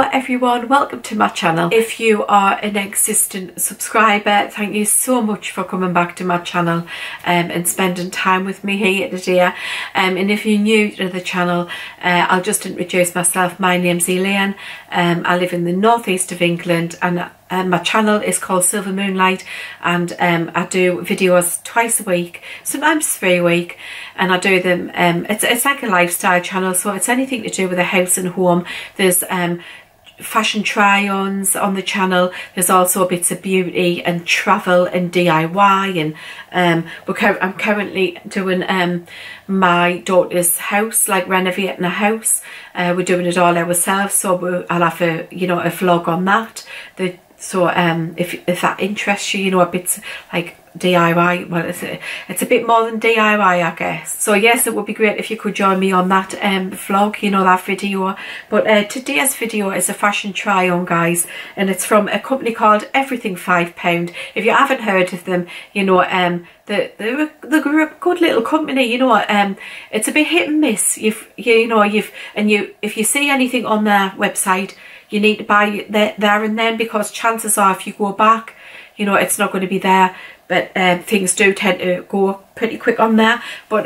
Hello everyone, welcome to my channel. If you are an existing subscriber, thank you so much for coming back to my channel and spending time with me here today. And if you're new to the channel, I'll just introduce myself. My name's Elaine. I live in the northeast of England, and my channel is called Silvermoonlight, and I do videos twice a week, sometimes 3 a week, and I do them, it's like a lifestyle channel, so it's anything to do with a house and home. There's fashion try-ons on the channel. There's also bits of beauty and travel and DIY, and I'm currently doing my daughter's house, like renovating a house. We're doing it all ourselves, so I'll have a vlog on that. So if that interests you, a bit like DIY, well, it's a bit more than DIY, I guess. So yes, it would be great if you could join me on that vlog, that video. But today's video is a fashion try-on, guys, and it's from a company called Everything £5. If you haven't heard of them, they're a good little company, it's a bit hit and miss. If you see anything on their website, you need to buy it there and then, because chances are if you go back, it's not going to be there. But things do tend to go pretty quick on there. But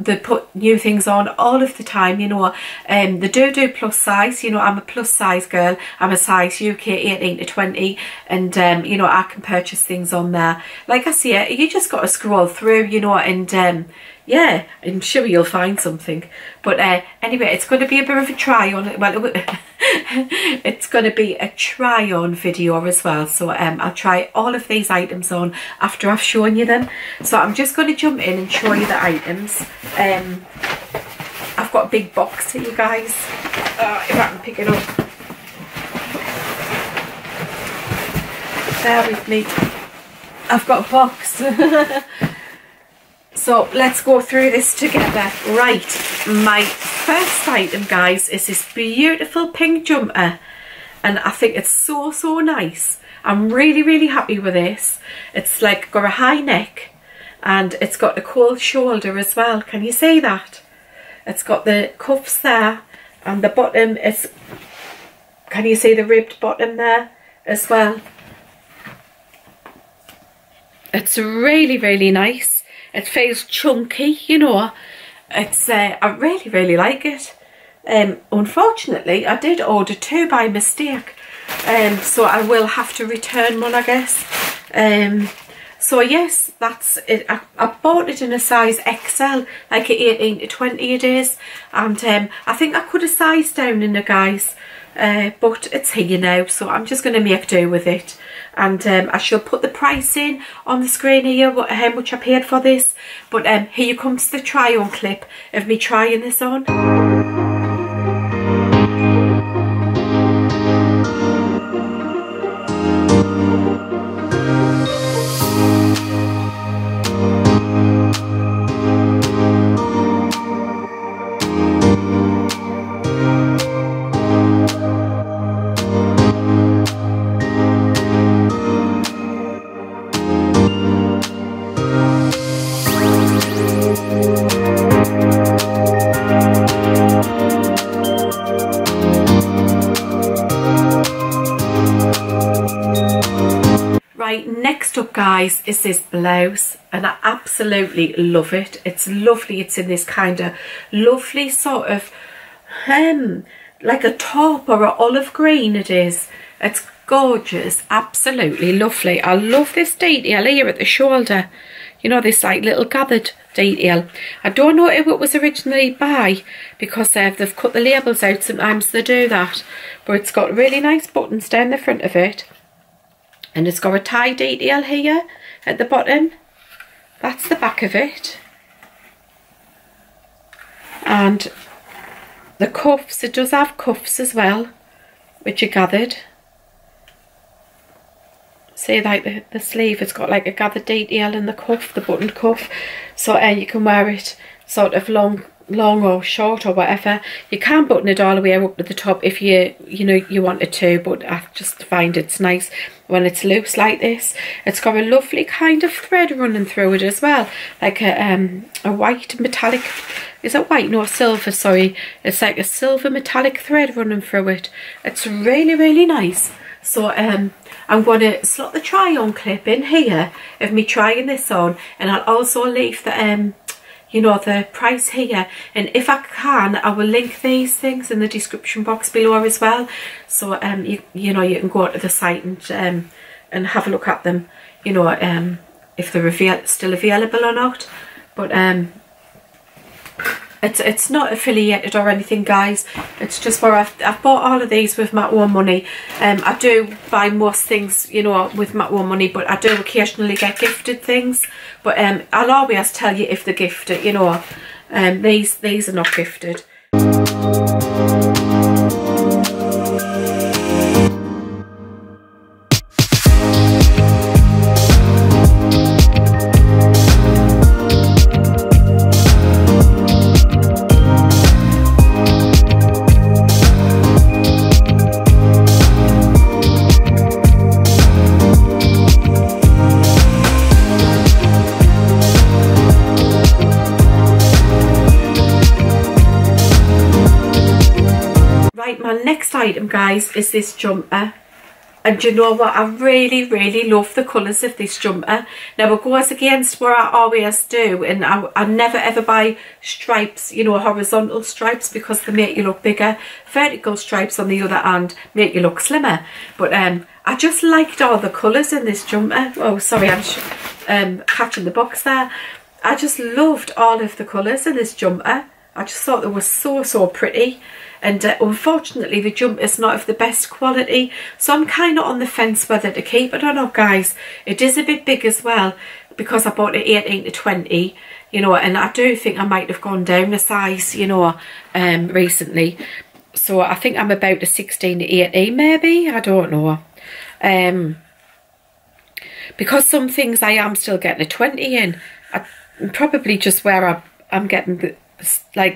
they put new things on all of the time, They do plus size. I'm a plus size girl. I'm a size UK 18 to 20. And, I can purchase things on there. Like I say, you just got to scroll through, and... yeah, I'm sure you'll find something. But anyway, it's going to be a bit of a try-on. Well, it's going to be a try-on video as well. So I'll try all of these items on after I've shown you them. So I'm just going to jump in and show you the items. I've got a big box here, you guys. If I can pick it up. Bear with me. I've got a box. So let's go through this together. Right, my first item, guys, is this beautiful pink jumper. And I think it's so, so nice. I'm really, really happy with this. It's like got a high neck and it's got a cold shoulder as well. Can you see that? It's got the cuffs there, and the bottom is, can you see the ribbed bottom there as well? It's really, really nice. It feels chunky, It's I really, really like it. Unfortunately, I did order 2 by mistake, so I will have to return one, I guess. So yes, that's it. I bought it in a size XL, like an 18 to 20 it is, and I think I could have sized down in the guys. But it's here now, so I'm just going to make do with it. And I shall put the price in on the screen here, how much I paid for this. But here comes the try-on clip of me trying this on. Next up, guys, is this blouse, and I absolutely love it. It's lovely. It's in this kind of lovely sort of like a taupe or an olive green it is. It's gorgeous, absolutely lovely. I love this detail here at the shoulder, this like little gathered detail. I don't know who it was originally by, because they've cut the labels out, sometimes they do that. But it's got really nice buttons down the front of it. And it's got a tie detail here at the bottom. That's the back of it. And the cuffs, it does have cuffs as well, which are gathered. See, like the sleeve, it's got like a gathered detail in the cuff, the buttoned cuff. So you can wear it sort of long or short or whatever. You can button it all the way up to the top if you wanted to, but I just find it's nice when it's loose like this. It's got a lovely kind of thread running through it as well, like a white metallic Is that white? No, silver, sorry. It's like a silver metallic thread running through it. It's really, really nice. So I'm going to slot the try-on clip in here of me trying this on, and I'll also leave the you know, the price here, and if I can, I will link these things in the description box below as well. So you know, you can go to the site and have a look at them, you know, if they're still available or not. But it's not affiliated or anything, guys. It's just where I've bought all of these with my own money. I do buy most things, you know, with my own money, but I do occasionally get gifted things. But I'll always tell you if they're gifted, you know. These are not gifted. Next item, guys, is this jumper, and you know what, I really love the colours of this jumper. Now it goes against what I always do, and I never ever buy stripes, you know, horizontal stripes, because they make you look bigger. Vertical stripes on the other hand make you look slimmer. But I just liked all the colours in this jumper. Oh, sorry, I'm catching the box there. I just loved all of the colours in this jumper. I just thought they were so pretty. And unfortunately the jumper is not of the best quality, so I'm kind of on the fence whether to keep it or not, guys. It is a bit big as well, because I bought it 18 to 20, you know, and I do think I might have gone down a size, you know, recently. So I think I'm about a 16 to 18 maybe, I don't know. Because some things I am still getting a 20 in. I'm probably just where I'm getting the, like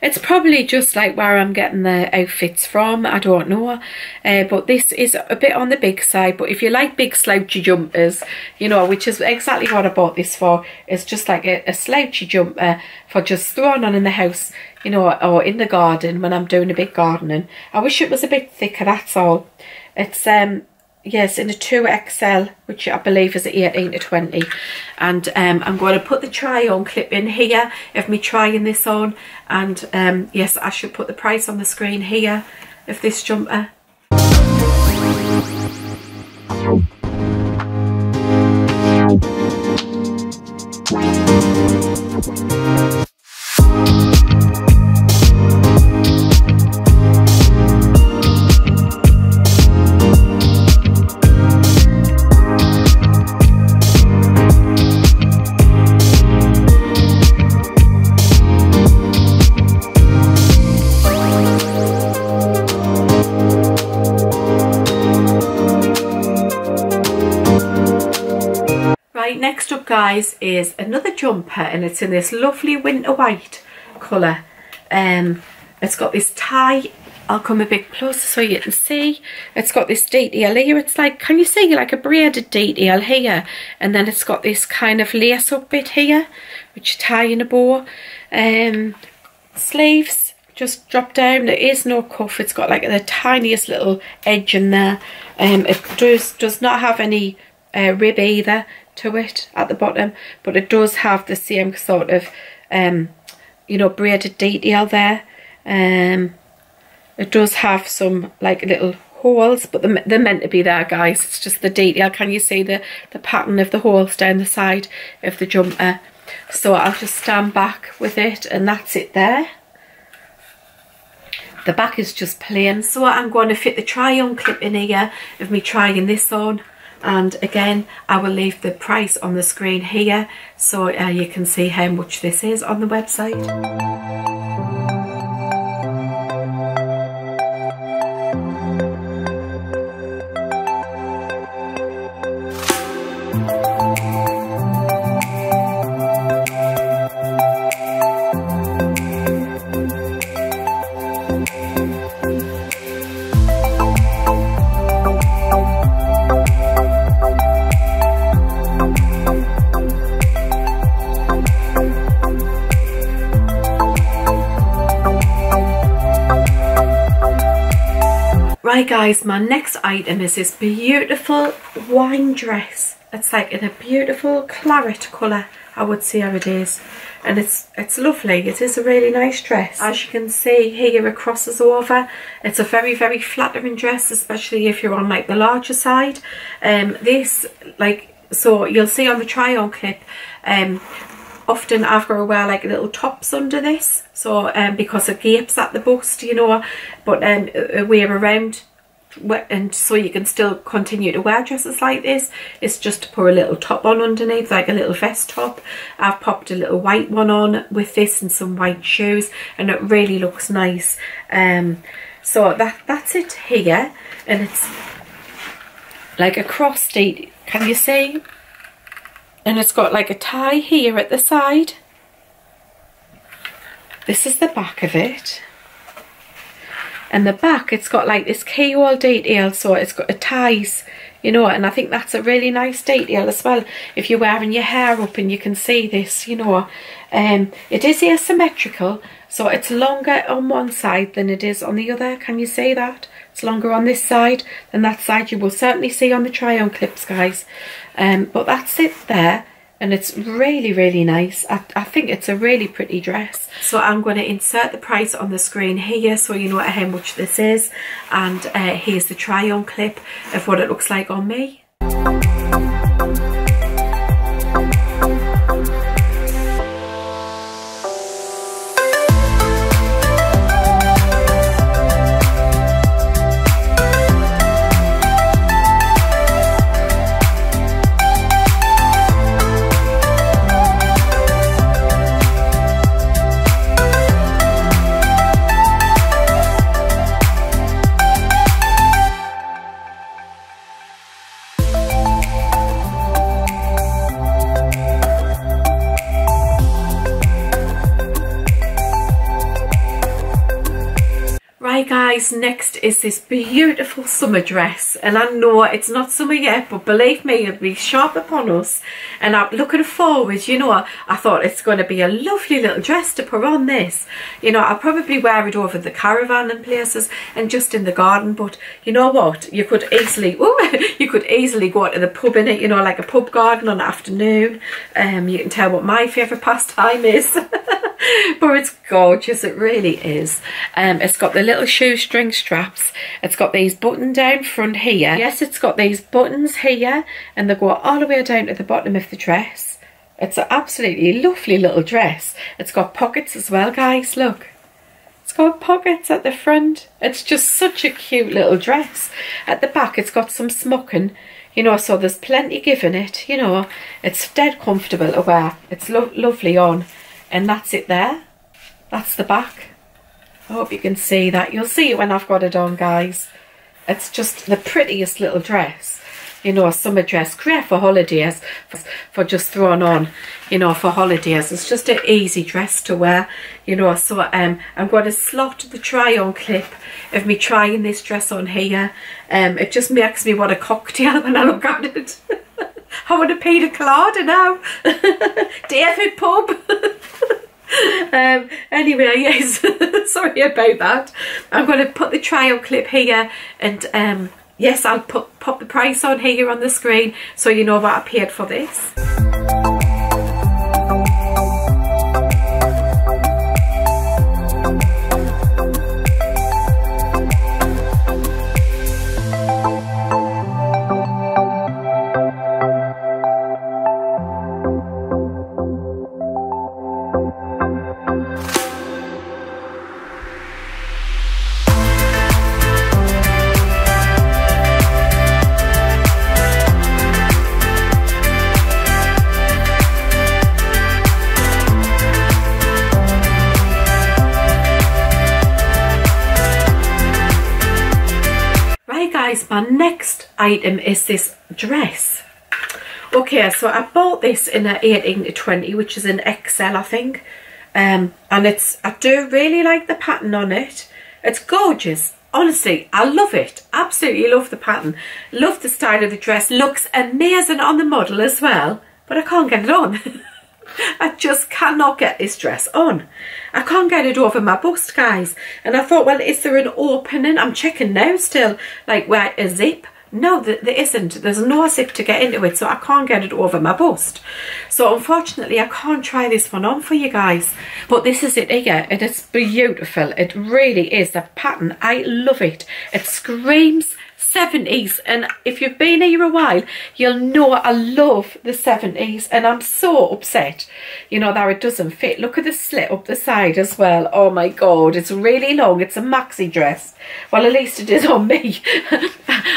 it's probably just like where I'm getting the outfits from, I don't know. But this is a bit on the big side, but if you like big slouchy jumpers, you know, which is exactly what I bought this for. It's just like a slouchy jumper for just throwing on in the house, you know, or in the garden when I'm doing a bit gardening. I wish it was a bit thicker, that's all. It's yes, in a 2XL, which I believe is 18 to 20. And I'm going to put the try-on clip in here of me trying this on. And yes, I should put the price on the screen here of this jumper. Next up, guys, is another jumper, and it's in this lovely winter white colour. It's got this tie. I'll come a bit closer so you can see. It's got this detail here. It's like, can you see, like a braided detail here, and then it's got this kind of lace up bit here, which you tie in a bow. Sleeves just drop down. There is no cuff. It's got like the tiniest little edge in there. It does not have any rib either to it at the bottom, but it does have the same sort of you know, braided detail there. It does have some like little holes, but they're meant to be there, guys. It's just the detail. Can you see the pattern of the holes down the side of the jumper? So I'll just stand back with it, and that's it there. The back is just plain. So I'm going to fit the try-on clip in here of me trying this on. And again, I will leave the price on the screen here, so you can see how much this is on the website. Right guys, my next item is this beautiful wine dress. It's like in a beautiful claret colour, I would say nowadays. And it's lovely. It is a really nice dress. As you can see here, it crosses over. It's a very, very flattering dress, especially if you're on like the larger side. So you'll see on the try on clip, often I've got to wear like little tops under this, so because it gapes at the bust, you know, but wear around, and so you can still continue to wear dresses like this. It's just to put a little top on underneath, like a little vest top. I've popped a little white one on with this and some white shoes, and it really looks nice. So that's it here, and it's like a cross stitch, can you see? And it's got like a tie here at the side. This is the back of it. And the back, it's got like this keyhole detail, so it's got ties, you know, and I think that's a really nice detail as well. If you're wearing your hair up and you can see this, you know. It is asymmetrical, so it's longer on one side than it is on the other. Can you see that? It's longer on this side than that side. You will certainly see on the try on clips, guys. But that's it there, and it's really, really nice. I think it's a really pretty dress. So I'm going to insert the price on the screen here so you know how much this is, and here's the try on clip of what it looks like on me. Guys, next is this beautiful summer dress, and I know it's not summer yet, but believe me, it'll be sharp upon us, and I'm looking forward, you know. I thought it's going to be a lovely little dress to put on this, you know. I'll probably wear it over the caravan and places and just in the garden, but you know what, you could easily go to the pub in it, you know, like a pub garden on the afternoon. You can tell what my favourite pastime is. But it's gorgeous, it really is. It's got the little shoestring straps. It's got these buttons down front here. Yes, it's got these buttons here, and they go all the way down to the bottom of the dress. It's an absolutely lovely little dress. It's got pockets as well, guys, look. It's got pockets at the front. It's just such a cute little dress. At the back, it's got some smocking, you know, so there's plenty given it, you know. It's dead comfortable to wear. It's lovely on. And that's it there. That's the back. I hope you can see that. You'll see it when I've got it on, guys. It's just the prettiest little dress. You know, a summer dress. Great for holidays. For just throwing on, you know, for holidays. It's just an easy dress to wear. You know, so I'm going to slot the try-on clip of me trying this dress on here. It just makes me want a cocktail when I look at it. I want a pina colada now. David Pub. Anyway, yes, sorry about that. I'm going to put the trial clip here, and yes, I'll pop the price on here on the screen so you know what I paid for this. My next item is this dress. Okay, so I bought this in a 18-20, which is an XL, I think. And I do really like the pattern on it. It's gorgeous. Honestly, I love it. Absolutely love the pattern. Love the style of the dress. Looks amazing on the model as well. But I can't get it on. I just cannot get this dress on. I can't get it over my bust, guys. And I thought, well, is there an opening? I'm checking now still, like, where a zip? No, there isn't. There's no zip to get into it, so I can't get it over my bust. So unfortunately, I can't try this one on for you guys. But this is it here, and it's beautiful. It really is. The pattern, I love it. It screams 70s, and if you've been here a while, you'll know I love the 70s, and I'm so upset, you know, that it doesn't fit. Look at the slit up the side as well. Oh my god, it's really long. It's a maxi dress. Well, at least it is on me.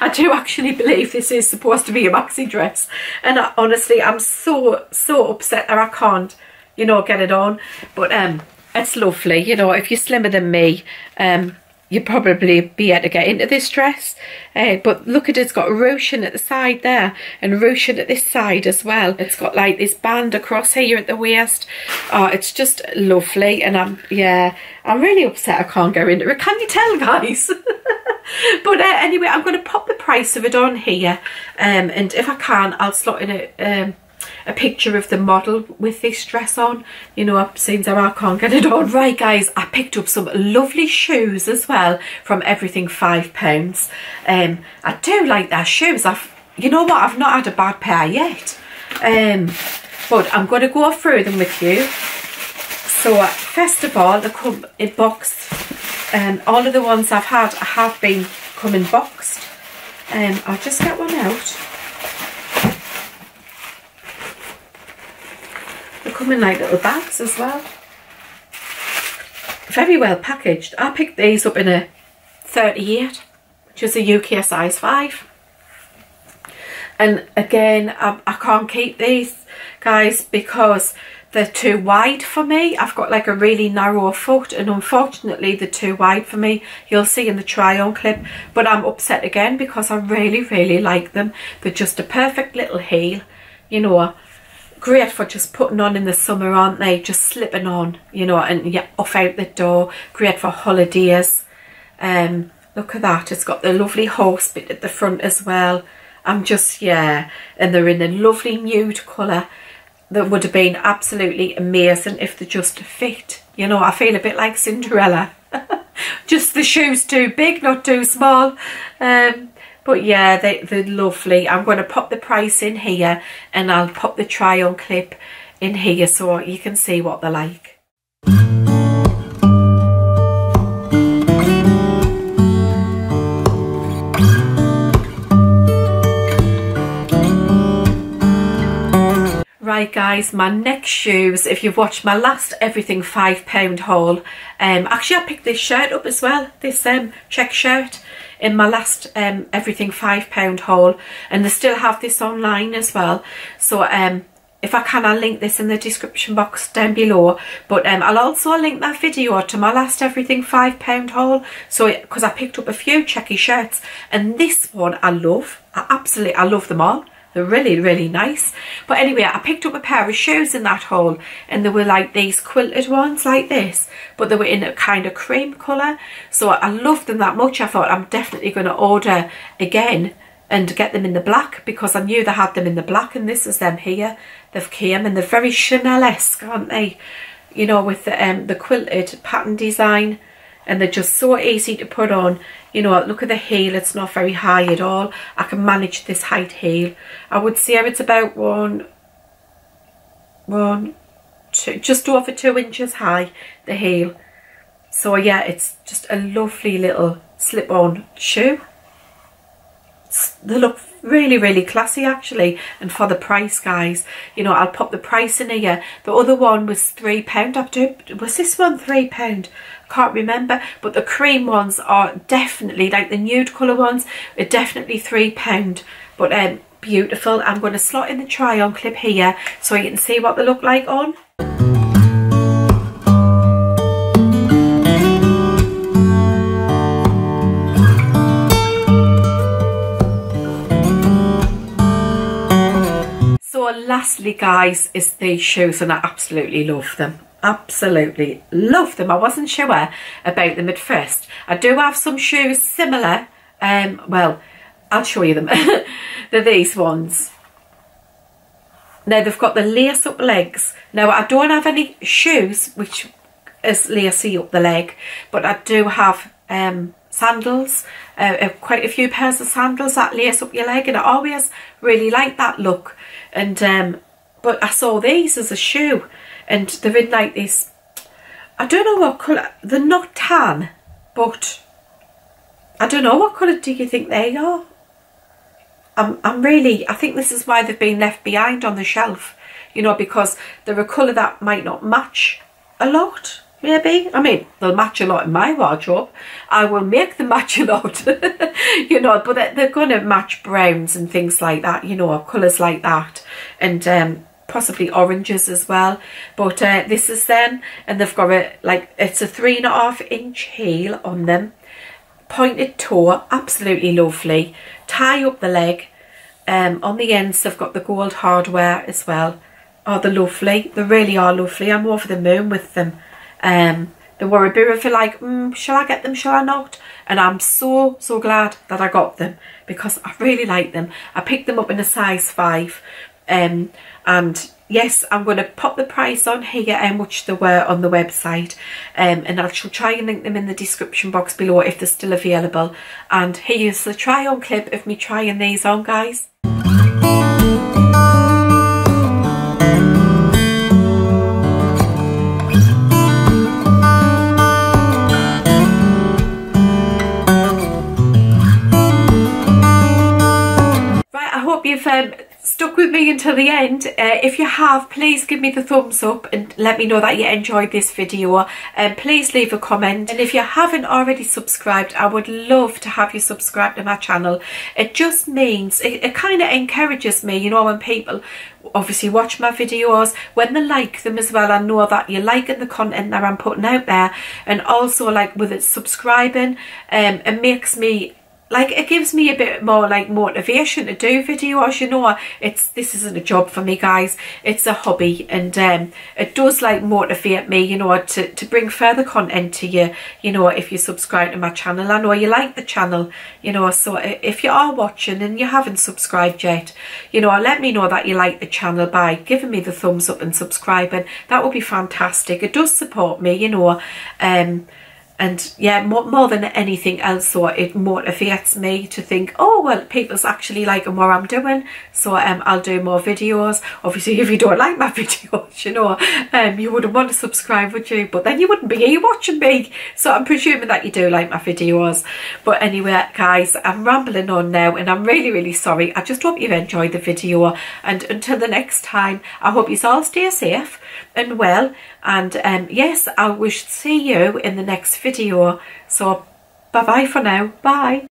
I do actually believe this is supposed to be a maxi dress, and I, honestly, I'm so upset that I can't, you know, get it on. But it's lovely, you know. If you're slimmer than me, you'd probably be able to get into this dress. But look at it, it's got ruching at the side there and ruching at this side as well. It's got like this band across here at the waist. Oh, it's just lovely. And I'm really upset I can't go into it. Can you tell, guys? But anyway, I'm going to pop the price of it on here. And if I can, I'll slot in a picture of the model with this dress on. You know, it seems I can't get it on. Right, guys, I picked up some lovely shoes as well from Everything £5. I do like their shoes. You know what, I've not had a bad pair yet. But I'm going to go through them with you. So first of all, they come in boxed. All of the ones I've had have been coming boxed. I'll just get one out. Come in like little bags as well. Very well packaged. I picked these up in a 38, which is a UK size 5. And again, I can't keep these, guys, because they're too wide for me. I've got like a really narrow foot, and unfortunately they're too wide for me. You'll see in the try on clip. But I'm upset again because I really like them. They're just a perfect little heel, you know. Great for just putting on in the summer, aren't they? Just slipping on, you know, and you're off out the door. Great for holidays. Look at that. It's got the lovely horse bit at the front as well. I'm just, yeah. And they're in a lovely nude colour. That would have been absolutely amazing if they just fit. You know, I feel a bit like Cinderella. Just the shoes too big, not too small. But yeah, they're lovely. I'm going to pop the price in here, and I'll pop the try on clip in here so you can see what they're like. Right, guys, my next shoes, if you've watched my last Everything £5 haul, actually I picked this shirt up as well, this check shirt, in my last Everything £5 haul, and they still have this online as well. So if I can, I'll link this in the description box down below. But I'll also link that video to my last Everything £5 haul. So, because I picked up a few checky shirts, and this one I love. I love them all. They're really nice. But anyway, I picked up a pair of shoes in that haul, and they were like these quilted ones like this, but they were in a kind of cream colour. So I loved them that much. I thought I'm definitely going to order again and get them in the black, because I knew they had them in the black, and this is them here. They've came, and they're very Chanel-esque, aren't they? You know, with the quilted pattern design. And they're just so easy to put on. You know, look at the heel. It's not very high at all. I can manage this height heel. I would say it's about two, just over 2 inches high, the heel. So yeah, it's just a lovely little slip-on shoe. They look really classy, actually, and for the price, guys, you know, I'll pop the price in here. The other one was £3. Was this one £3? Can't remember. But the cream ones are definitely, like the nude colour ones, are definitely £3. But beautiful. I'm going to slot in the try on clip here so you can see what they look like on. Lastly, guys, is these shoes, and I absolutely love them. Absolutely love them. I wasn't sure about them at first. I do have some shoes similar. Well, I'll show you them. They're these ones. Now they've got the lace up legs. Now I don't have any shoes which is lacy up the leg, but I do have sandals, quite a few pairs of sandals that lace up your leg, and I always really like that look. And but I saw these as a shoe, and they're in like this, I don't know what colour, they're not tan, but I don't know, what colour do you think they are? I think this is why they've been left behind on the shelf, you know, because they're a colour that might not match a lot, maybe. I mean, they'll match a lot in my wardrobe. I will make them match a lot, you know, but they're going to match browns and things like that, you know, or colours like that, and possibly oranges as well. But this is them, and they've got a, like, it's a 3.5 inch heel on them, pointed toe, absolutely lovely, tie up the leg. On the ends they've got the gold hardware as well. Oh, they're lovely, they really are lovely. I'm over the moon with them. They were a bit of like, shall I get them, shall I not? And I'm so glad that I got them, because I really like them. I picked them up in a size 5, and yes, I'm going to pop the price on here, how much they were on the website, and I shall try and link them in the description box below if they're still available. And here's the try on clip of me trying these on, guys. You've stuck with me until the end. If you have, please give me the thumbs up and let me know that you enjoyed this video, and please leave a comment. And if you haven't already subscribed, I would love to have you subscribe to my channel. It just means, it kind of encourages me, you know, when people obviously watch my videos, when they like them as well. I know that you're liking the content that I'm putting out there, and also like with it subscribing, it makes me, like, it gives me a bit more like motivation to do videos, you know. This isn't a job for me, guys, it's a hobby, and it does like motivate me, you know, to bring further content to you, you know, if you subscribe to my channel. I know you like the channel, you know, so if you are watching and you haven't subscribed yet, you know, let me know that you like the channel by giving me the thumbs up and subscribing. That would be fantastic. It does support me, you know. And yeah, more than anything else, so it motivates me to think, oh, well, people's actually liking what I'm doing, so I'll do more videos. Obviously, if you don't like my videos, you know, you wouldn't want to subscribe, would you? But then you wouldn't be here watching me. So I'm presuming that you do like my videos. But anyway, guys, I'm rambling on now, and I'm really sorry. I just hope you've enjoyed the video. And until the next time, I hope you all stay safe and well. And yes, I wish to see you in the next video. So bye-bye for now. Bye.